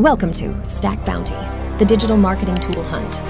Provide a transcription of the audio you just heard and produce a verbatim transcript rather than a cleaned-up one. Welcome to Stack Bounty, the digital marketing tool hunt.